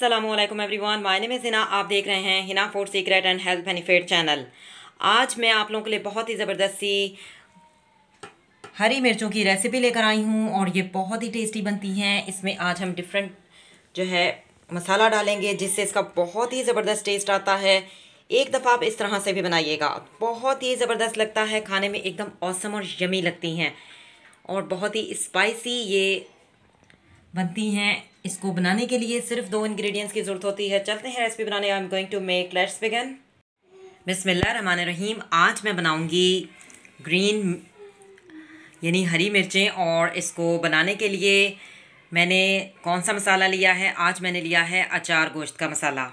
अस्सलामुअलैकुम everyone, my name is Hina. आप देख रहे हैं Hina food secret and health benefit channel. आज मैं आप लोगों के लिए बहुत ही ज़बरदस्त सी हरी मिर्चों की रेसिपी लेकर आई हूँ और ये बहुत ही टेस्टी बनती हैं। इसमें आज हम डिफरेंट जो है मसाला डालेंगे जिससे इसका बहुत ही ज़बरदस्त टेस्ट आता है। एक दफ़ा आप इस तरह से भी बनाइएगा, बहुत ही ज़बरदस्त लगता है खाने में, एकदम औसम और यमी लगती हैं और बहुत ही स्पाइसी ये बनती हैं। इसको बनाने के लिए सिर्फ 2 इंग्रेडिएंट्स की ज़रूरत होती है। चलते हैं रेसिपी बनाने। I am going to make, let's begin. बिस्मिल्लाहिर्रहमानिर्रहीम। आज मैं बनाऊंगी ग्रीन यानी हरी मिर्चें और इसको बनाने के लिए मैंने कौन सा मसाला लिया है, आज मैंने लिया है अचार गोश्त का मसाला।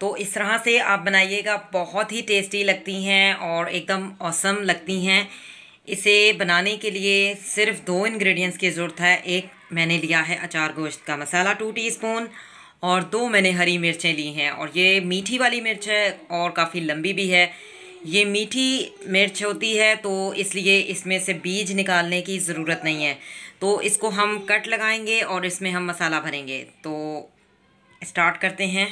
तो इस तरह से आप बनाइएगा, बहुत ही टेस्टी लगती हैं और एकदम औसम लगती हैं। इसे बनाने के लिए सिर्फ 2 इंग्रेडिएंट्स की ज़रूरत है। एक मैंने लिया है अचार गोश्त का मसाला 2 टीस्पून और 2 मैंने हरी मिर्चें ली हैं। और ये मीठी वाली मिर्च है और काफ़ी लंबी भी है। ये मीठी मिर्च होती है तो इसलिए इसमें से बीज निकालने की ज़रूरत नहीं है। तो इसको हम कट लगाएंगे और इसमें हम मसाला भरेंगे। तो स्टार्ट करते हैं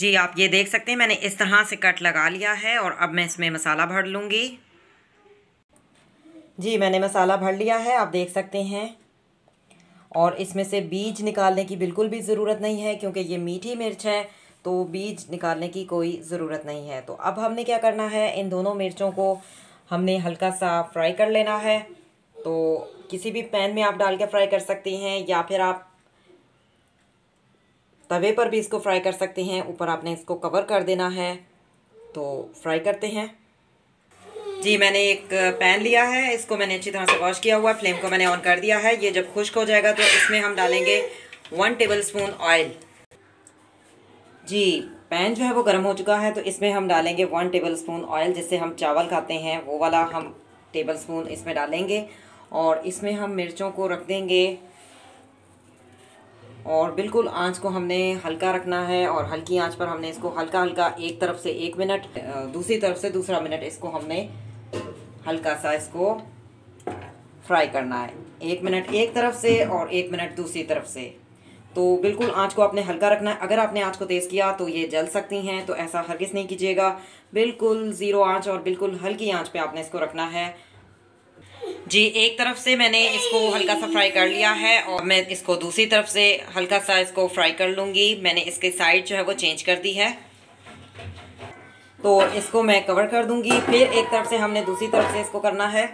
जी। आप ये देख सकते हैं मैंने इस तरह से कट लगा लिया है और अब मैं इसमें मसाला भर लूँगी जी। मैंने मसाला भर लिया है, आप देख सकते हैं। और इसमें से बीज निकालने की बिल्कुल भी ज़रूरत नहीं है क्योंकि ये मीठी मिर्च है तो बीज निकालने की कोई ज़रूरत नहीं है। तो अब हमने क्या करना है, इन दोनों मिर्चों को हमने हल्का सा फ्राई कर लेना है। तो किसी भी पैन में आप डाल के फ्राई कर सकती हैं या फिर आप तवे पर भी इसको फ्राई कर सकते हैं। ऊपर आपने इसको कवर कर देना है। तो फ्राई करते हैं जी। मैंने एक पैन लिया है, इसको मैंने अच्छी तरह से वॉश किया हुआ है। फ्लेम को मैंने ऑन कर दिया है। ये जब खुश्क हो जाएगा तो इसमें हम डालेंगे 1 टेबलस्पून ऑयल जी। पैन जो है वो गर्म हो चुका है तो इसमें हम डालेंगे 1 टेबलस्पून ऑयल, जिससे हम चावल खाते हैं वो वाला हम टेबलस्पून इसमें डालेंगे। और इसमें हम मिर्चों को रख देंगे और बिल्कुल आंच को हमने हल्का रखना है। और हल्की आंच पर हमने इसको हल्का हल्का एक तरफ से 1 मिनट, दूसरी तरफ से दूसरा मिनट, इसको हमने हल्का सा इसको फ्राई करना है। 1 मिनट एक तरफ से और 1 मिनट दूसरी तरफ से। तो बिल्कुल आंच को आपने हल्का रखना है। अगर आपने आंच को तेज़ किया तो ये जल सकती हैं, तो ऐसा हरगिज़ नहीं कीजिएगा। बिल्कुल ज़ीरो आंच और बिल्कुल हल्की आंच पे आपने इसको रखना है जी। एक तरफ से मैंने इसको हल्का सा फ्राई कर लिया है और मैं इसको दूसरी तरफ से हल्का सा इसको फ्राई कर लूँगी। मैंने इसके साइड जो है वो चेंज कर दी है। तो इसको मैं कवर कर दूंगी। फिर एक तरफ से हमने दूसरी तरफ से इसको करना है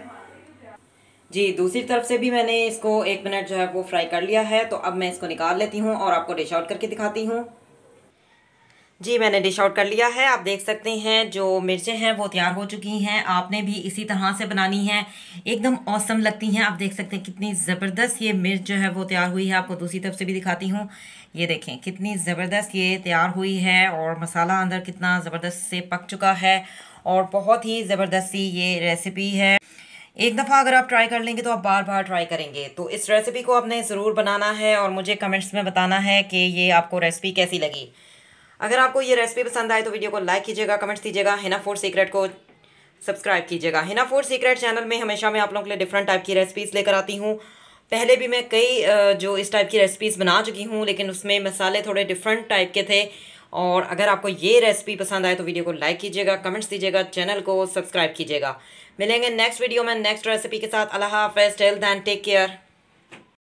जी। दूसरी तरफ से भी मैंने इसको 1 मिनट जो है वो फ्राई कर लिया है। तो अब मैं इसको निकाल लेती हूँ और आपको डिश आउट करके दिखाती हूँ जी। मैंने डिश आउट कर लिया है, आप देख सकते हैं। जो मिर्चें हैं वो तैयार हो चुकी हैं। आपने भी इसी तरह से बनानी है, एकदम औसम लगती हैं। आप देख सकते हैं कितनी ज़बरदस्त ये मिर्च जो है वो तैयार हुई है। आपको दूसरी तरफ से भी दिखाती हूँ। ये देखें कितनी ज़बरदस्त ये तैयार हुई है और मसाला अंदर कितना ज़बरदस्त से पक चुका है और बहुत ही ज़बरदस्ती ये रेसिपी है। एक दफ़ा अगर आप ट्राई कर लेंगे तो आप बार बार ट्राई करेंगे। तो इस रेसिपी को आपने ज़रूर बनाना है और मुझे कमेंट्स में बताना है कि ये आपको रेसिपी कैसी लगी। अगर आपको ये रेसिपी पसंद आए तो वीडियो को लाइक कीजिएगा, कमेंट्स कीजिएगा, हिना फूड सीक्रेट को सब्सक्राइब कीजिएगा। हिना फूड सीक्रेट चैनल में हमेशा मैं आप लोगों के लिए डिफरेंट टाइप की रेसिपीज़ लेकर आती हूँ। पहले भी मैं कई जो इस टाइप की रेसिपीज़ बना चुकी हूँ लेकिन उसमें मसाले थोड़े डिफरेंट टाइप के थे। और अगर आपको ये रेसिपी पसंद आए तो वीडियो को लाइक कीजिएगा, कमेंट्स दीजिएगा, चैनल को सब्सक्राइब कीजिएगा। मिलेंगे नेक्स्ट वीडियो में नेक्स्ट रेसिपी के साथ। अल्लाह हाफ़िज़, टिल देन टेक केयर।